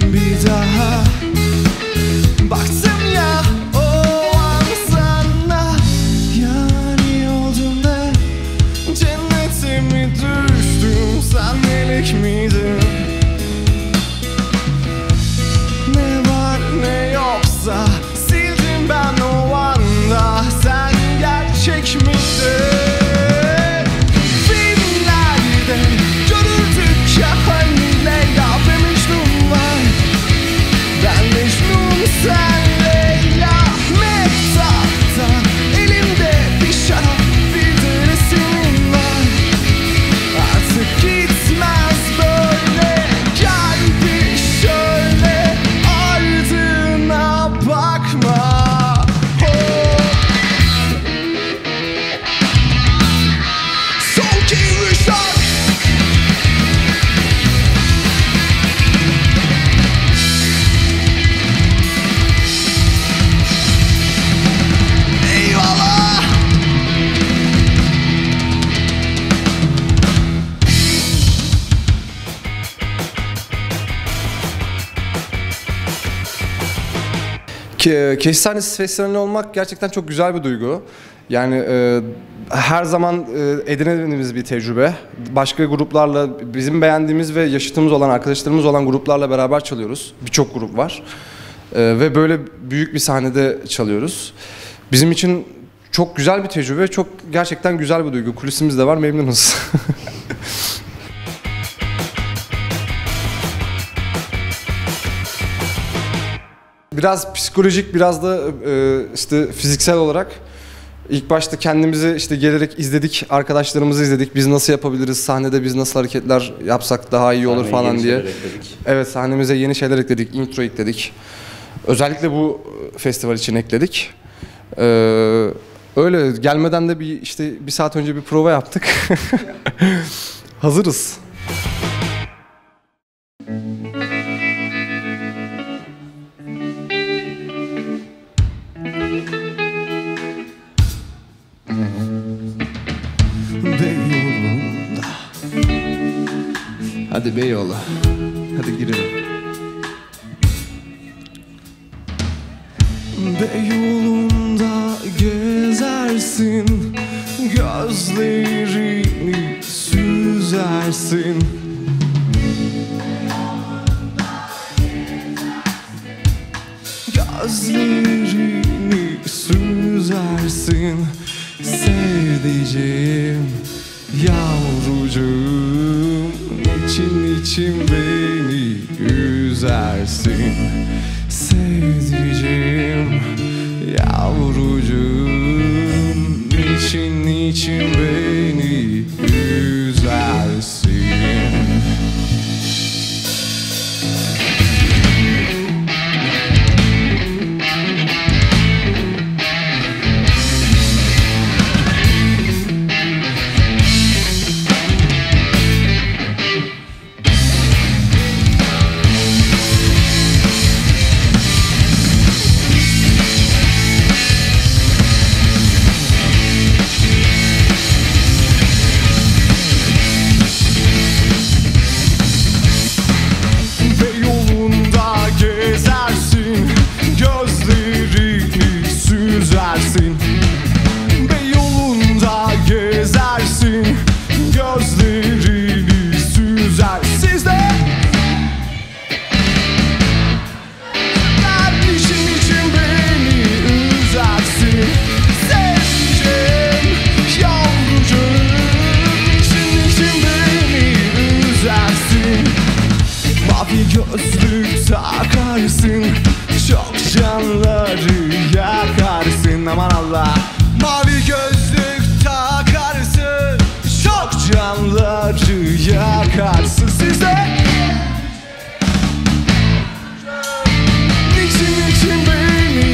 bir daha baktım ya o an sana. Yani oldum da cennete mi düştüm, sen melek miydin? Ne var ne yoksa sildim ben o anda, sen gerçek miydin? Keşif Sahnesi Festivali'nde olmak gerçekten çok güzel bir duygu. Yani her zaman edindiğimiz bir tecrübe. Başka gruplarla, bizim beğendiğimiz ve yaşıtımız olan, arkadaşlarımız olan gruplarla beraber çalıyoruz. Birçok grup var. Ve böyle büyük bir sahnede çalıyoruz. Bizim için çok güzel bir tecrübe, çok gerçekten güzel bir duygu. Kulisimiz de var, memnunuz. Biraz psikolojik, biraz da işte fiziksel olarak ilk başta kendimizi işte gelerek izledik, arkadaşlarımızı izledik. Biz nasıl yapabiliriz, sahnede biz nasıl hareketler yapsak daha iyi olur falan diye. Evet, sahnemize yeni şeyler ekledik, intro ekledik. Özellikle bu festival için ekledik. Öyle gelmeden de bir saat önce bir prova yaptık. Hazırız. Beyoğlu'nda. Hadi Beyoğlu, hadi girelim. Beyoğlu'nda gezersin, gözlerini süzersin. Gözlerini süzersin. Sevdiceğim, yavrucuğum, için beni üzersin. Sevdiceğim, yavrucuğum, için beni üzersin. Gözlük takarsın, çok canları yakarsın, aman Allah. Mavi gözlük takarsın, çok canları yakarsın size. Niçin beni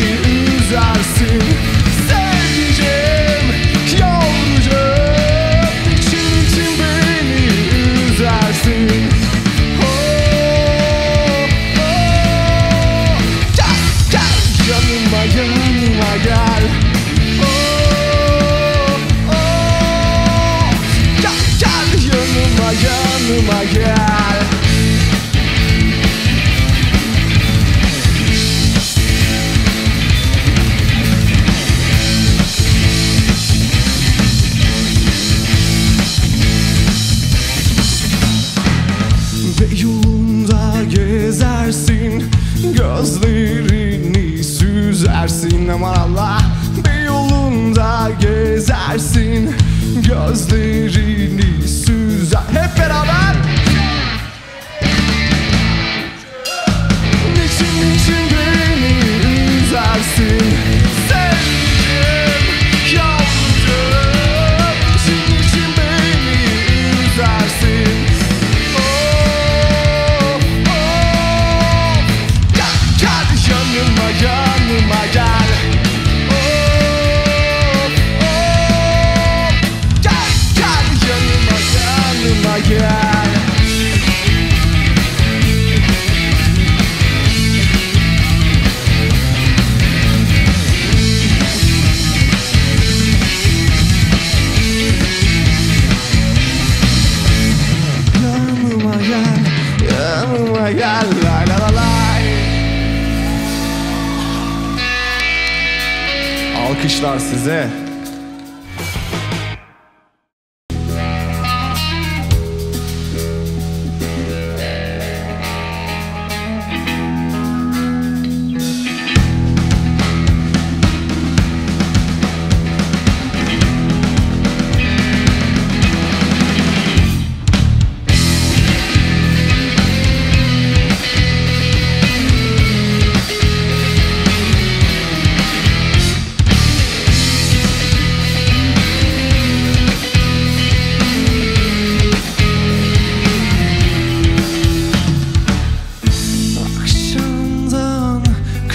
üzersin? Yanıma gel. gidersin, gözlerini süzersin. Aman Allah, Beyoğlu'nda gezersin, gözlerini süzer. Hep beraber. Niçin beni üzersin? Gel, la la la la. Alkışlar size.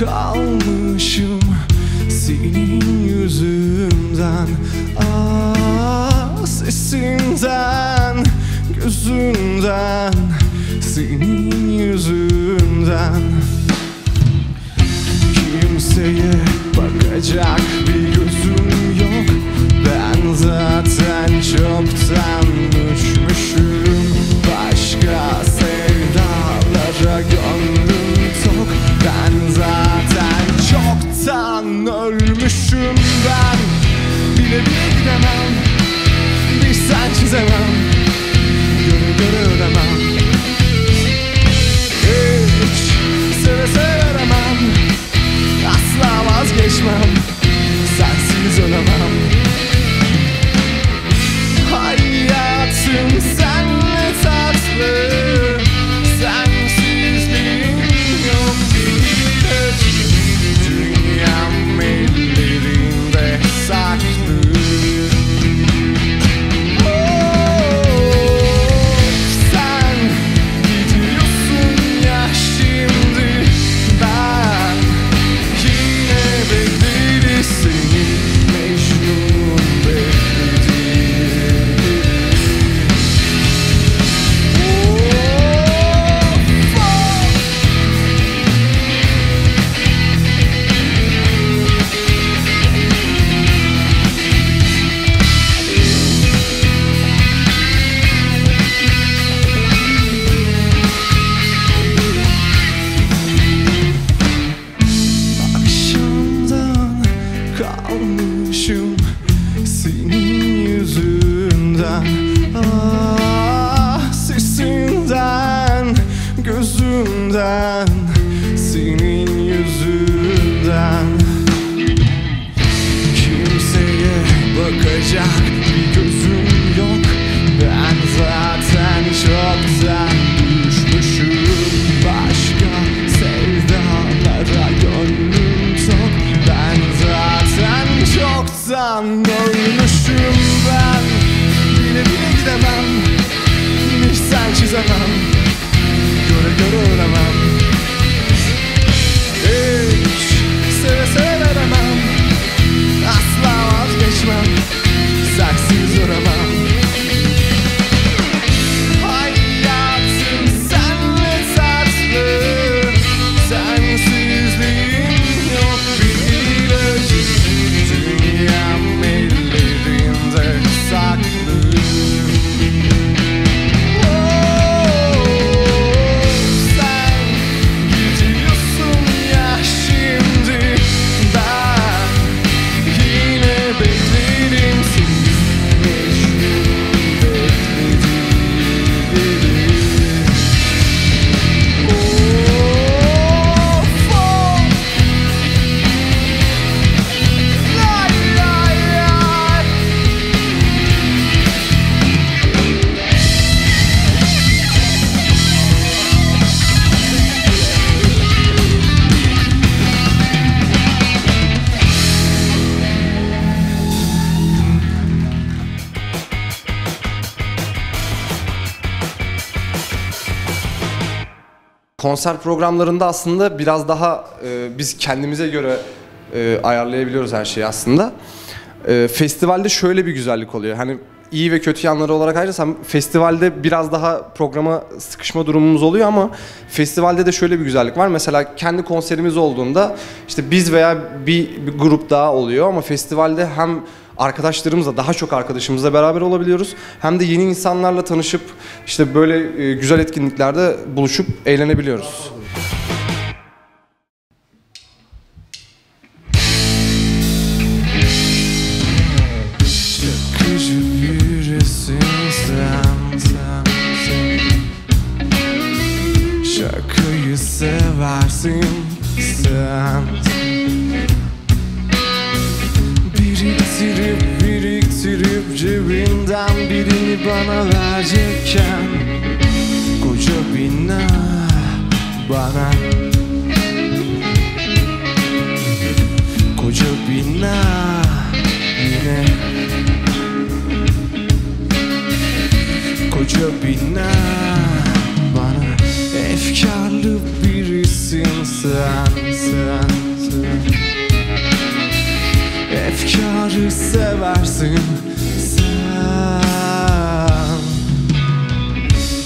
Kalmışım senin yüzünden, ah sesinden, gözünden, senin yüzünden. Kimseye bakacak bir gözüm yok, ben zaten çoktan uçmuşum. Başka sevdalara gönlüm tok, ben zaten ölmüşüm. Ben bile gidemem, bir sen çizemem, göre ölemem, hiç seve sevemem, asla vazgeçmem, sensiz ölemem. Hayatım senle tatlı, sensiz bilmiyorum bir de. Dünyam ellerinde saklı, oh, sen gidiyorsun ya şimdi, ben yine bekleriz seni, mecnun bekleriz. Oh, senin yüzünden, ah sesinden, gözünden, senin yüzünden. Kimseye bakacak bir gözüm yok, ben zaten çoktan düşmüşüm. Başka sevdalara gönlüm tok, ben zaten çoktan ölmüşüm. Ben bile gidemem, bir sen çizemem, göre ölemem, hiç seve sevemem, asla vazgeçmem, sen Konser programlarında aslında biraz daha biz kendimize göre ayarlayabiliyoruz her şeyi aslında. Festivalde şöyle bir güzellik oluyor. Hani iyi ve kötü yanları olarak ayırırsam festivalde biraz daha programa sıkışma durumumuz oluyor ama festivalde de şöyle bir güzellik var. Mesela kendi konserimiz olduğunda işte biz veya bir grup daha oluyor ama festivalde hem arkadaşlarımızla, daha çok arkadaşımızla beraber olabiliyoruz. Hem de yeni insanlarla tanışıp işte böyle güzel etkinliklerde buluşup eğlenebiliyoruz. Şarkıyı seversin sen. Biriktirip biriktirip cebinden birini bana verecekken koca bina bana, koca bina yine, koca bina bana. Efkarlı birisin sen. Efkarı seversin sen.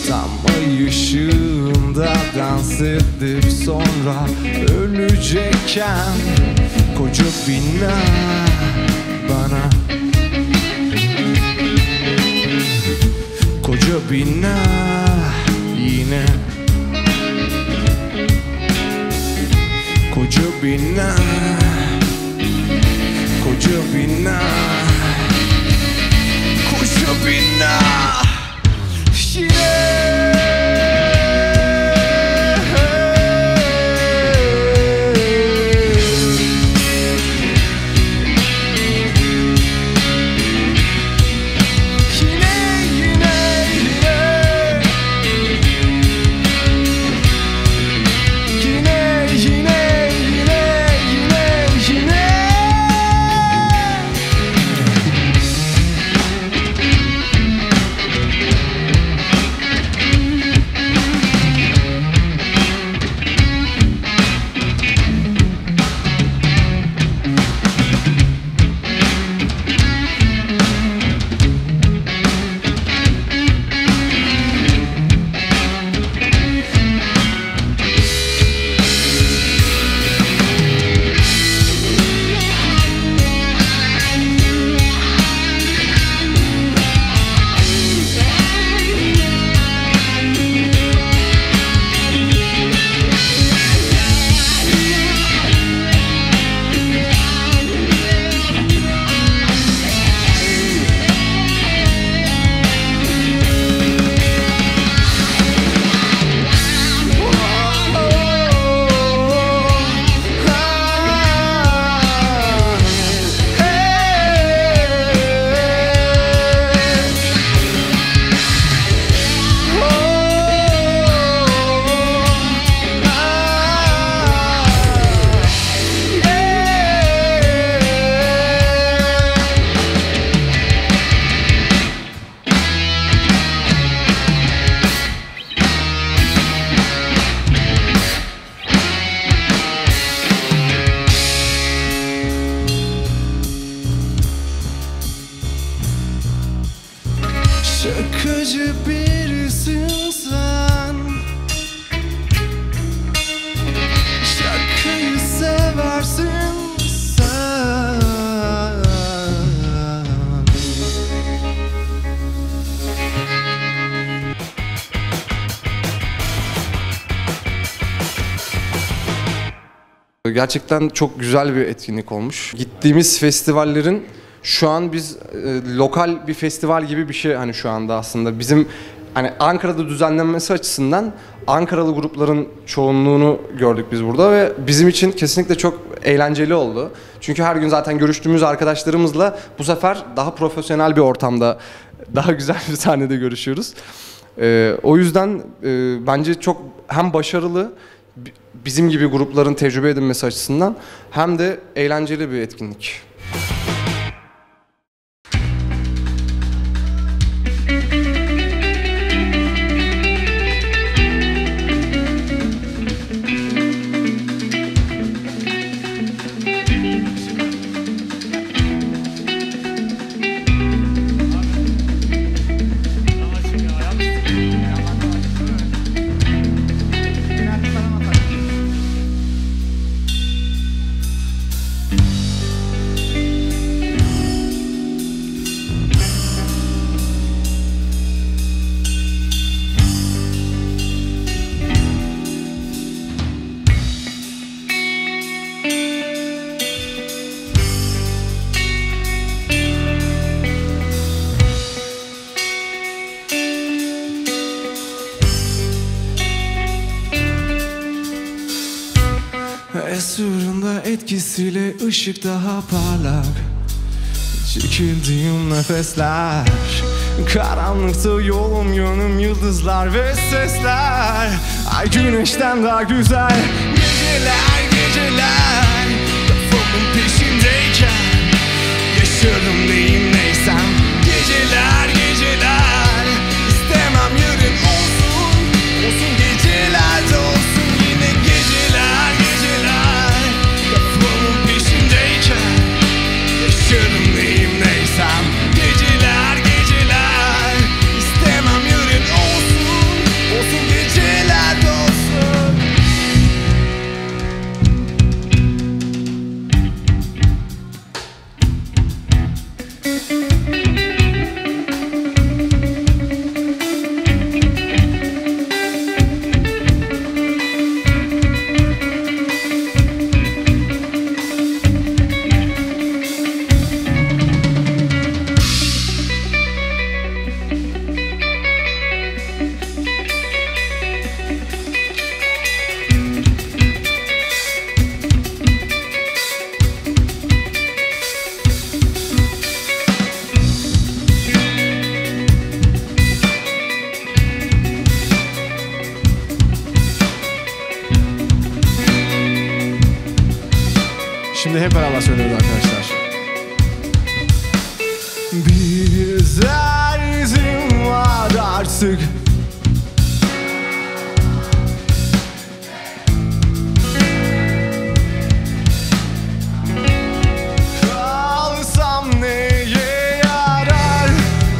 Tam ay ışığında dans edip sonra ölecekken koca bina bana, koca bina yine, koca bina, koca bina, koca bina Gerçekten çok güzel bir etkinlik olmuş. Gittiğimiz festivallerin şu an biz lokal bir festival gibi bir şey hani şu anda aslında bizim hani Ankara'da düzenlenmesi açısından Ankaralı grupların çoğunluğunu gördük biz burada ve bizim için kesinlikle çok eğlenceli oldu. Çünkü her gün zaten görüştüğümüz arkadaşlarımızla bu sefer daha profesyonel bir ortamda, daha güzel bir sahnede görüşüyoruz. O yüzden bence çok hem başarılı bizim gibi grupların tecrübe edinmesi açısından hem de eğlenceli bir etkinlik. Esrarında etkisiyle ışık daha parlak. Çekildiğim nefesler, karanlıkta yolum yönüm yıldızlar ve sesler. Ay güneşten daha güzel geceler, geceler. Kafamın peşindeyken yaşarım neyim neysem. Geceler, geceler. İstemem yarın olsun, olsun geceler de olsun yine geceler, geceler. Kafamın peşindeyken yaşarım neyim neysem. Geceler, geceler. İstemem yarın olsun, olsun geceler de olsun. Hep beraber söylüyoruz arkadaşlar. Bir derdim var artık, kalsam neye yarar?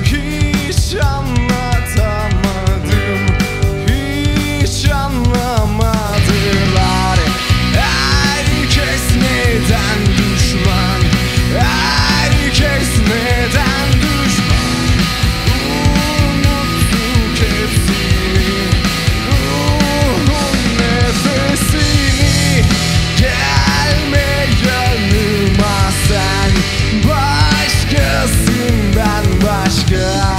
Hiç anlatamadım, hiç anlamadılar. Herkes neden düşman? Herkes neden düşman? Unuttuk hepsini, ruhun nefesini. Gelme yanıma sen, başkasından başka.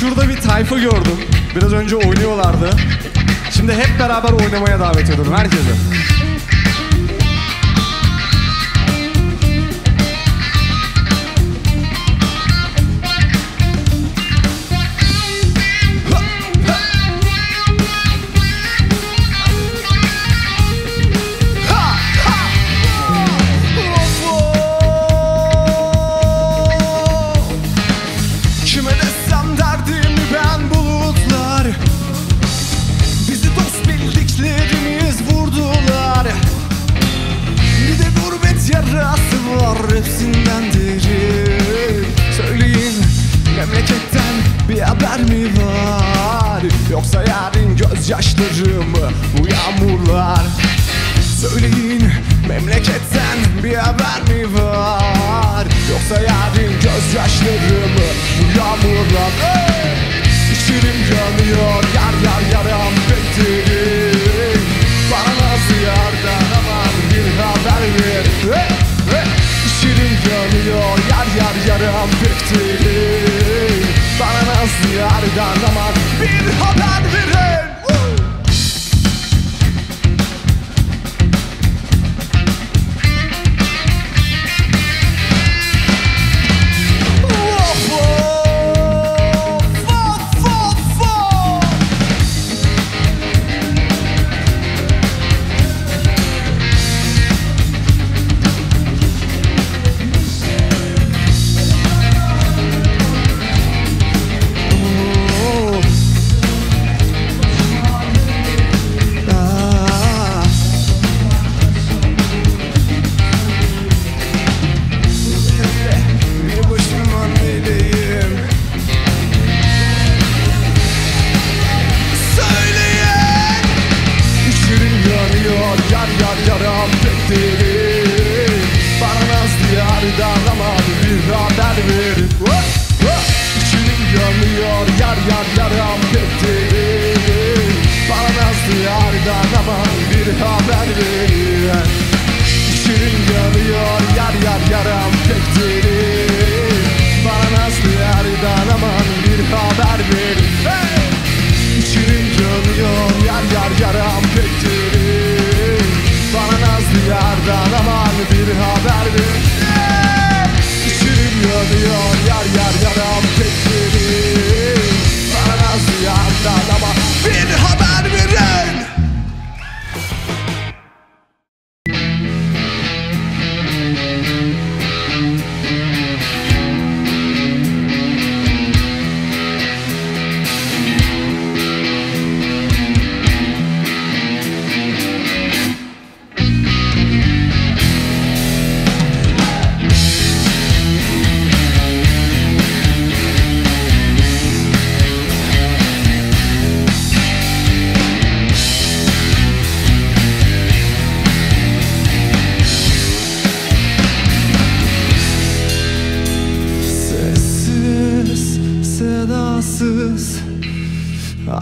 Şurada bir tayfa gördüm. Biraz önce oynuyorlardı. Şimdi hep beraber oynamaya davet ediyorum herkese. Bizi dost bildiklerimiz vurdular. gözyaşlarımı bu yağmurlar. Söyleyin, memleketten bir haber mi var? Yoksa yarın gözyaşlarımı bu yağmurlar. İçerim yanıyor, yar yar yaram beklerim. Bana nasıl yardan aman bir haber ver. İçerim yanıyor, yar yar yaram beklerim. Bana nasıl yardan aman bir haber verin.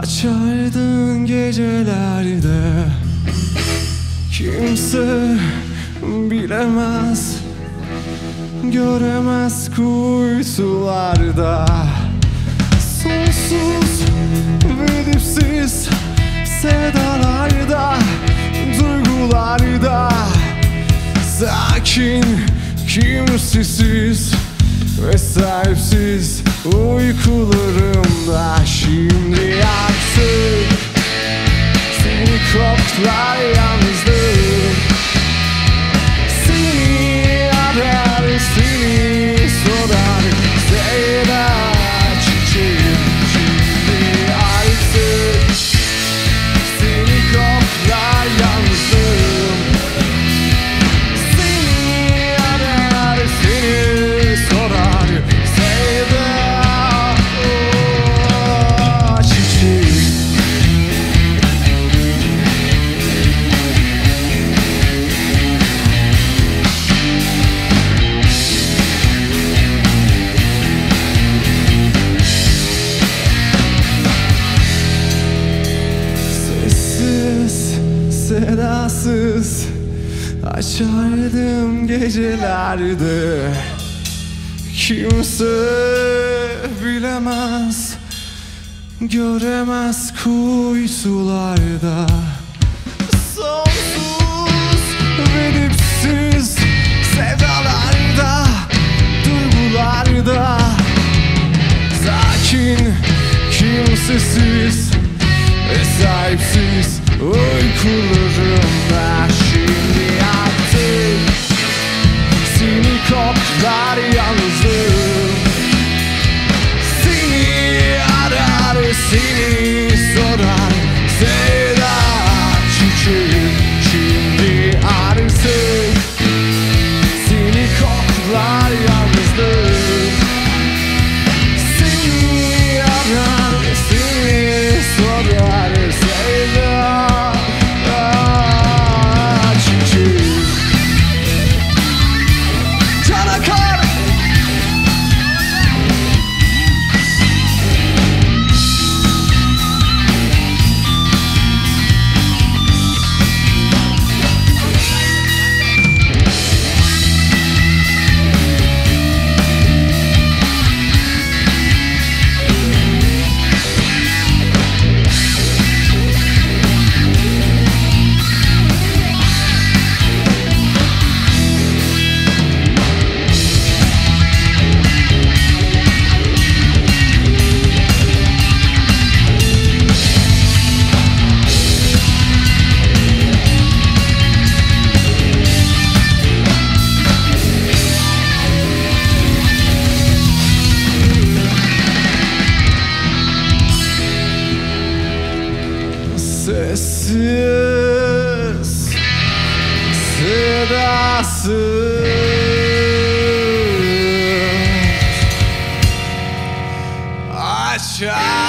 Açardın gecelerde, kimse bilemez, göremez kuytularda. Sonsuz ve dipsiz sevdalarda, duygularda, sakin, kimsesiz ve sahipsiz uykularımda. Şimdi artık seni koklar yalnızlığım. Seni arar, seni sorar Zeyda çiçeğim. Şimdi artık seni koklar yalnızlığım. Seni arar, seni sorar Zeyda. Sedasız açardım gecelerde, kimse bilemez, göremez kuytularda. Sonsuz ve dipsiz sevdalarda, duygularda, sakin, kimsesiz ve sahipsiz uykularımda. Şimdi artık seni koklar yalnızım. Seni arar, seni sorar Zeyda çiçeğim. Şimdi artık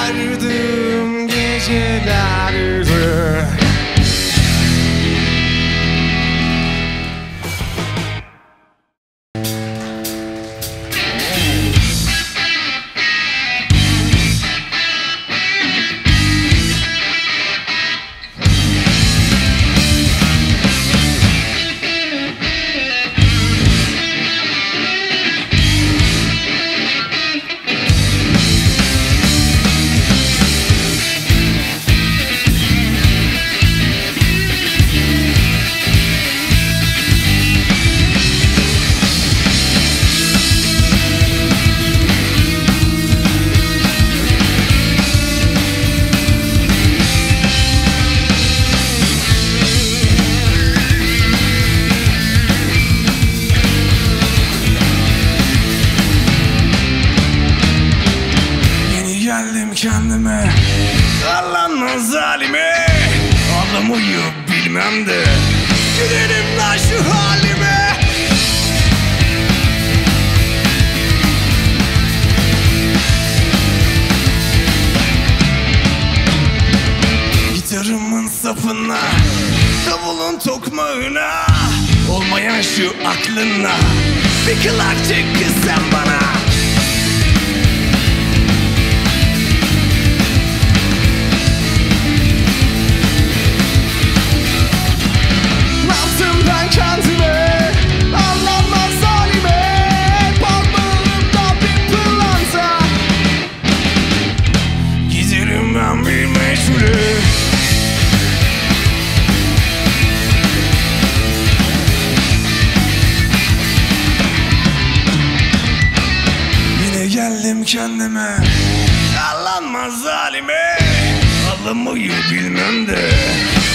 Sardım gecelerde. Kendime sallanma zalime, ağlamayı bilmem de gülerim lan şu halime. Gitarımın sapına, davulun tokmağına, olmayan şu aklına bir kılak çek kız sen bana. Geldim kendime, sallanma zalime, ağlamayı bilmem de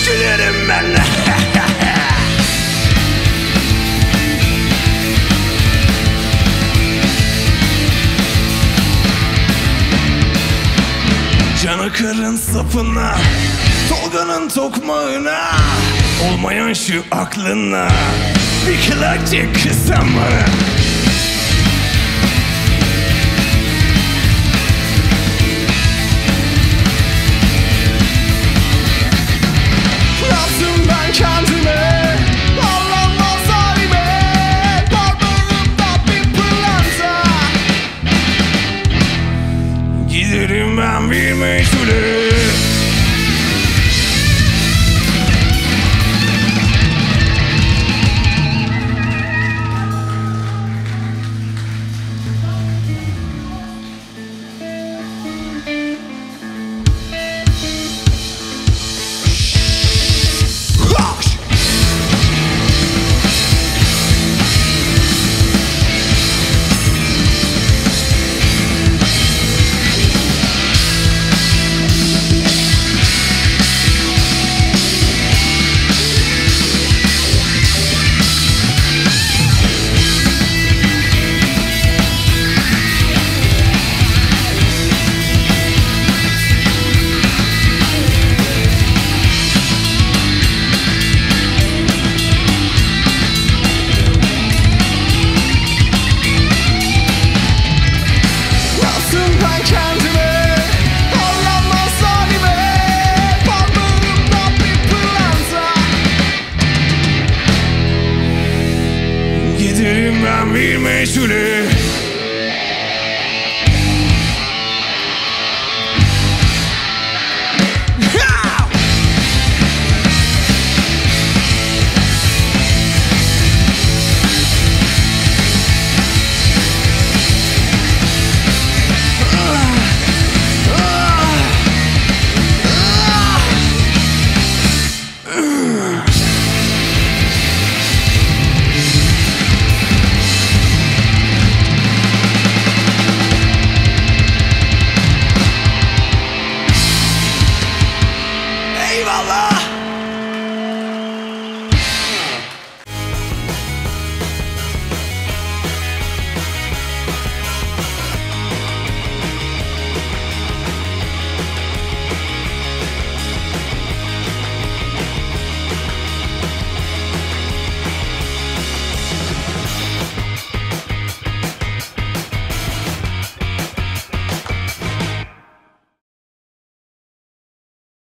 gülerim ben. Canakarın sapına, Tolga'nın tokmağına, olmayan şu aklına bir kılak çek kız sen bana. Ben bir meşhule. Giderim ben bir meşhule.